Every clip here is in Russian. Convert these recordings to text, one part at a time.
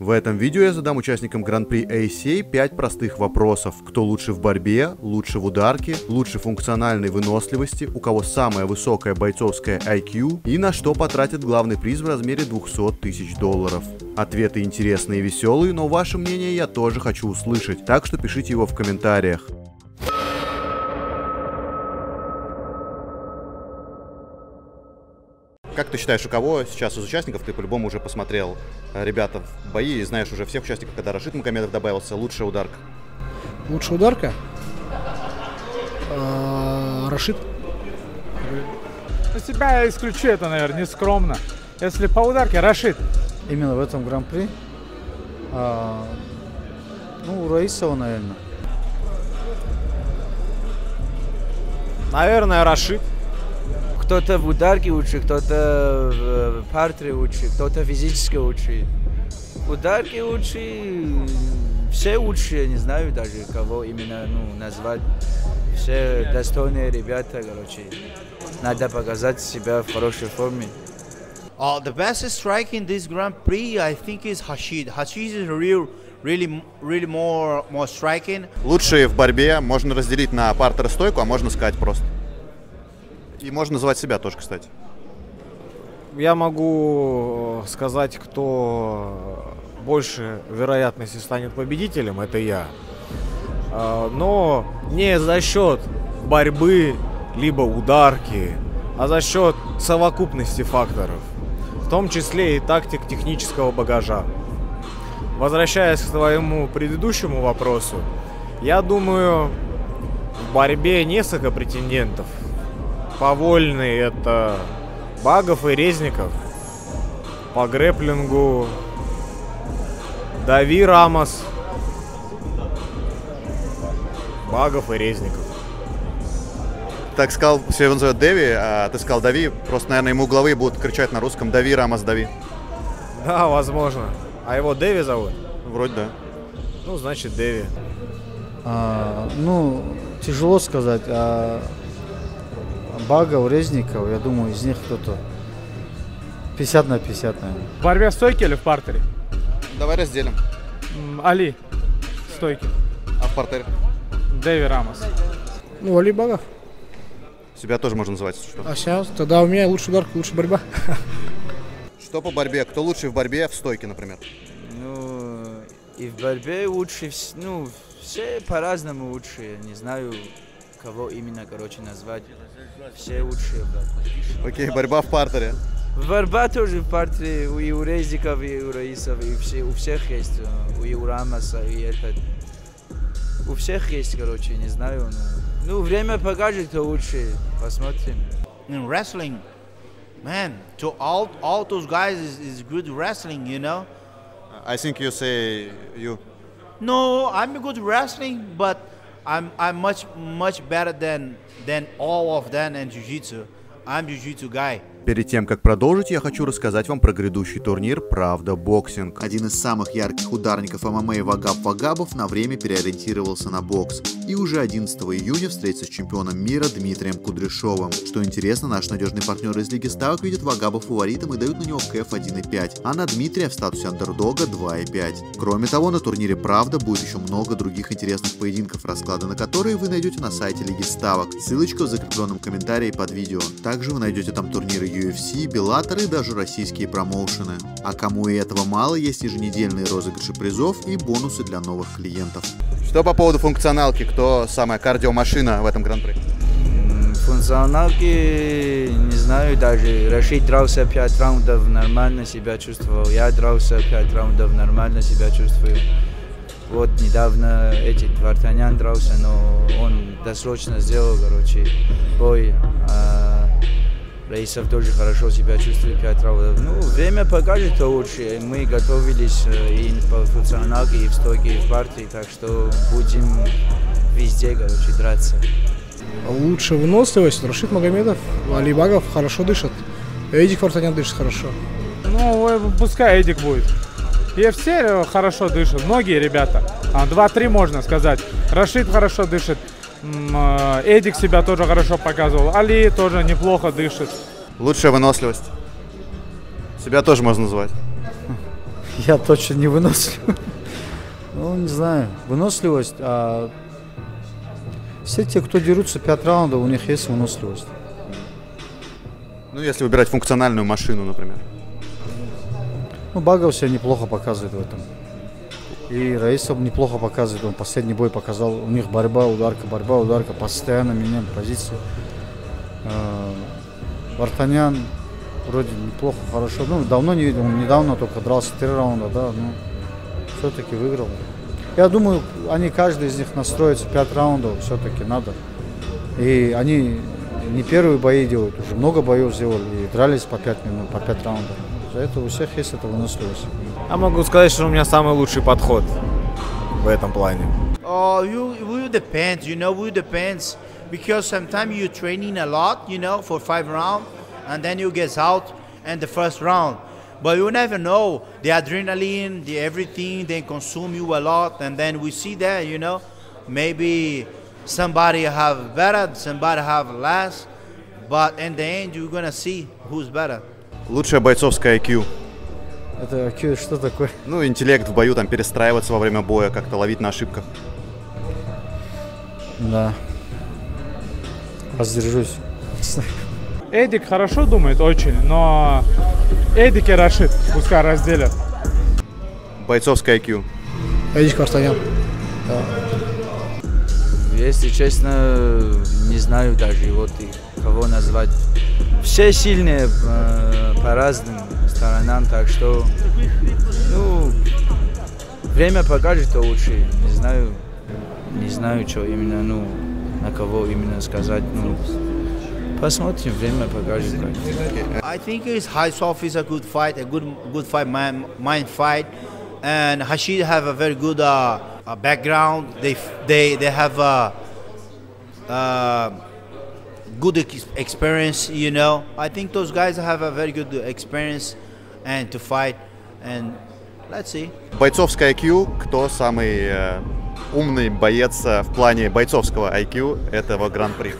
В этом видео я задам участникам Гран-при ACA 5 простых вопросов. Кто лучше в борьбе, лучше в ударке, лучше функциональной выносливости, у кого самая высокая бойцовская IQ и на что потратит главный приз в размере $200 000. Ответы интересные и веселые, но ваше мнение я тоже хочу услышать, так что пишите его в комментариях. Как ты считаешь, у кого сейчас из участников, ты по-любому уже посмотрел ребята в бои и знаешь уже всех участников, когда Рашид Магомедов добавился, лучшая ударка? Лучшая ударка? Рашид? Ну, себя я исключу, это, наверное, нескромно. Если по ударке, Рашид. Именно в этом гран-при? Ну, Раисова, наверное. Наверное, Рашид. Кто-то в ударке учит, кто-то в партере учит, кто-то физически учит. Ударки учит, все учат, я не знаю даже, кого именно назвать. Все достойные ребята, короче. Надо показать себя в хорошей форме. The best strike in this Grand Prix, I think, is Rashid. Rashid is really more striking. Лучшие в борьбе можно разделить на партер-стойку, а можно сказать просто. И можно называть себя тоже, кстати. Я могу сказать, кто больше вероятности станет победителем, это я. Но не за счет борьбы, либо ударки, а за счет совокупности факторов. В том числе и тактик технического багажа. Возвращаясь к твоему предыдущему вопросу, я думаю, в борьбе несколько претендентов. Повольный — это Багов и Резников. По грэплингу Дави Рамос. Багов и Резников. Так сказал, все его называют Дэви, а ты сказал Дави. Просто, наверное, ему угловые будут кричать на русском «Дави, Рамос, дави». Да, возможно. А его Дэви зовут? Вроде да. Ну, значит, Дэви. Ну, тяжело сказать, Багов, Резников, я думаю, из них кто-то 50 на 50, наверное. В борьбе в стойке или в партере? Давай разделим. Али в стойке. А в партере? Дэви Рамос. Ну, Али Багов. Себя тоже можно называть. Что? А сейчас? Тогда у меня лучше ударка, лучше борьба. Что по борьбе? Кто лучше в борьбе в стойке, например? Ну, и в борьбе лучше, ну, все по-разному лучше, не знаю. Кого именно, короче, назвать? Все лучшие, брат. Окей, борьба в партере. Борьба тоже в партере. И у Резников, и у Раисов, и все, у всех есть. И у Рамаса, и этот. У всех есть, короче, не знаю. Но... Ну, время покажет, кто лучше. Посмотрим. In wrestling, man, to all those guys is good wrestling, you know? I think you say you. No, I'm good wrestling, but I'm much better than all of them in jiu-jitsu. I'm jiu-jitsu guy. Перед тем, как продолжить, я хочу рассказать вам про грядущий турнир «Правда Боксинг». Один из самых ярких ударников ММА Вагаб Вагабов на время переориентировался на бокс. И уже 11 июня встретится с чемпионом мира Дмитрием Кудряшовым. Что интересно, наш надежный партнер из Лиги Ставок видит Вагабов фаворитом и дают на него КФ 1,5, а на Дмитрия в статусе андердога 2,5. Кроме того, на турнире «Правда» будет еще много других интересных поединков, расклады на которые вы найдете на сайте Лиги Ставок. Ссылочка в закрепленном комментарии под видео. Также вы найдете там турниры UFC, Bellator и даже российские промоушены. А кому и этого мало, есть еженедельные розыгрыши призов и бонусы для новых клиентов. Что по поводу функционалки? Кто самая кардиомашина в этом гран-при? Функционалки, не знаю даже. Рашид дрался 5 раундов, нормально себя чувствовал. Я дрался 5 раундов, нормально себя чувствую. Вот недавно Эдик Вартанян дрался, но он досрочно сделал, короче, бой. Раисов тоже хорошо себя чувствует 5 раундов. Ну, время покажет, то лучше. Мы готовились и по функционалке, и в стойке, и в партии, так что будем везде, короче, драться. Лучше выносливость. Рашид Магомедов, Али Багов хорошо дышит. Эдик Вартанян дышит хорошо. Ну, пускай Эдик будет. И все хорошо дышат, многие ребята. 2-3 можно сказать. Рашид хорошо дышит. Эдик себя тоже хорошо показывал. Али тоже неплохо дышит. Лучшая выносливость. Себя тоже можно назвать. Я точно не вынослив. Ну, не знаю. Выносливость. А все те, кто дерутся 5 раундов, у них есть выносливость. Ну, если выбирать функциональную машину, например. Ну, Багов себя неплохо показывает в этом. И Раисов неплохо показывает. Он последний бой показал. У них борьба, ударка. Постоянно меняем позиции. Вартанян вроде неплохо, хорошо. Ну, давно не видел. Он недавно только дрался 3 раунда, да. Но все-таки выиграл. Я думаю, они, каждый из них настроится 5 раундов. Все-таки надо. И они не первые бои делают. Уже много боев сделали. И дрались по 5 минут, по 5 раундов. За это у всех есть это выносливость. Я могу сказать, что у меня самый лучший подход в этом плане. It depends. Because sometimes you're training a lot, you know, for 5 rounds, and then you get out in the first round. But you never know. The adrenaline, the everything, they consume you a lot, and then we see that, you know, maybe somebody have better, somebody have less, but in the end you're gonna see who's better. Лучшая бойцовская IQ. Это IQ что такое? Ну, интеллект в бою, там, перестраиваться во время боя, как-то ловить на ошибках. Да. Воздержусь. Эдик хорошо думает очень, но Эдик и Рашид пускай разделят. Бойцовская IQ. Эдик Вартанян. Да. Если честно, не знаю даже, вот и кого назвать. Все сильные по разным сторонам, так что, ну, время покажет, то лучше. Не знаю, что именно, ну, на кого именно сказать, ну, посмотрим, время покажет. I think it's Raisov is a good fight, a good fight, mind fight, and Rashid have a very good background. They have a good experience, you know. I think those guys have a very good experience and to fight, and let's see. Бойцовская IQ, кто самый умный боец в плане бойцовского IQ этого гран-при?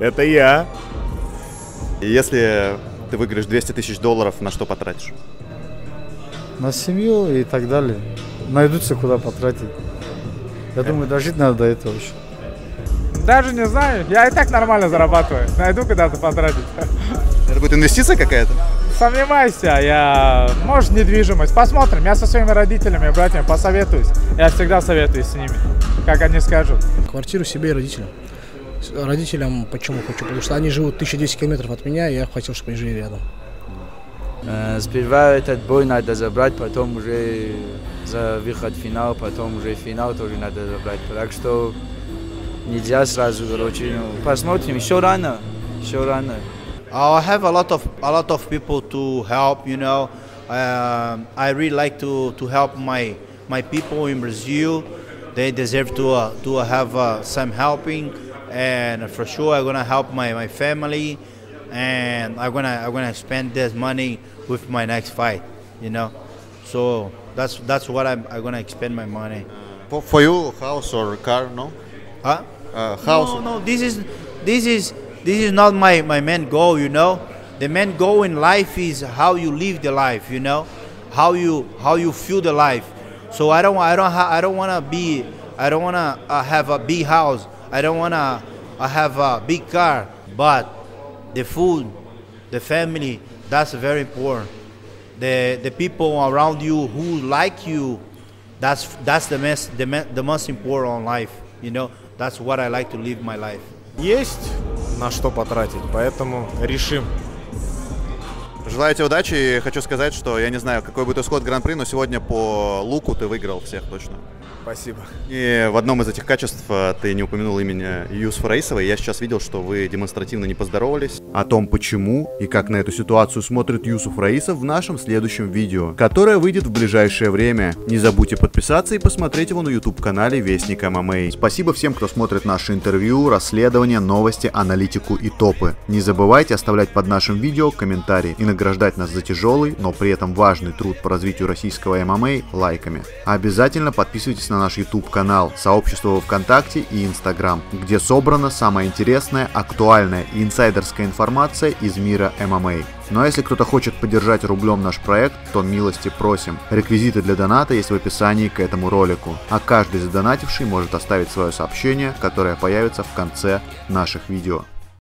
Это я. Если ты выиграешь $200 000, на что потратишь? На семью и так далее. Найдутся куда потратить. Я думаю, дожить надо до этого еще. Даже не знаю, я и так нормально зарабатываю. Найду куда-то потратить. Это будет инвестиция какая-то? Сомневаюсь, может, недвижимость. Посмотрим, я со своими родителями и братьями посоветуюсь. Я всегда советуюсь с ними, как они скажут. Квартиру себе и родителям. Родителям почему хочу? Потому что они живут 1010 километров от меня, и я хотел, чтобы они жили рядом. Сперва этот бой надо забрать, потом уже за выход в финал, потом уже финал тоже надо забрать. Так что нельзя сразу, короче. Посмотрим, еще рано, еще рано. I have a lot of people to help, you know. I really like to help my people in Brazil. They deserve to have some helping, and for sure I'm gonna help my family, and I'm gonna spend this money with my next fight, you know. So that's what I'm gonna spend my money. For you, house or car? No. Huh? House? No. This is not my main goal, you know. The main goal in life is how you live the life, you know, how you feel the life. So I don't wanna have a big house. I don't wanna have a big car. But the food, the family, that's very important. The people around you who like you, that's the most important in life, you know. That's what I like to live my life. Есть на что потратить, поэтому решим. Желаю тебе удачи и хочу сказать, что я не знаю, какой будет исход гран-при, но сегодня по луку ты выиграл всех точно. Спасибо. И в одном из этих качеств ты не упомянул имени Юсуфа Раисова, и я сейчас видел, что вы демонстративно не поздоровались. О том, почему и как на эту ситуацию смотрит Юсуф Раисов, в нашем следующем видео, которое выйдет в ближайшее время. Не забудьте подписаться и посмотреть его на YouTube-канале Вестник ММА. Спасибо всем, кто смотрит наши интервью, расследования, новости, аналитику и топы. Не забывайте оставлять под нашим видео комментарии. И награждать нас за тяжелый, но при этом важный труд по развитию российского ММА лайками. Обязательно подписывайтесь на наш YouTube-канал, сообщество во ВКонтакте и Instagram, где собрана самая интересная, актуальная и инсайдерская информация из мира ММА. Ну а если кто-то хочет поддержать рублем наш проект, то милости просим. Реквизиты для доната есть в описании к этому ролику. А каждый задонативший может оставить свое сообщение, которое появится в конце наших видео.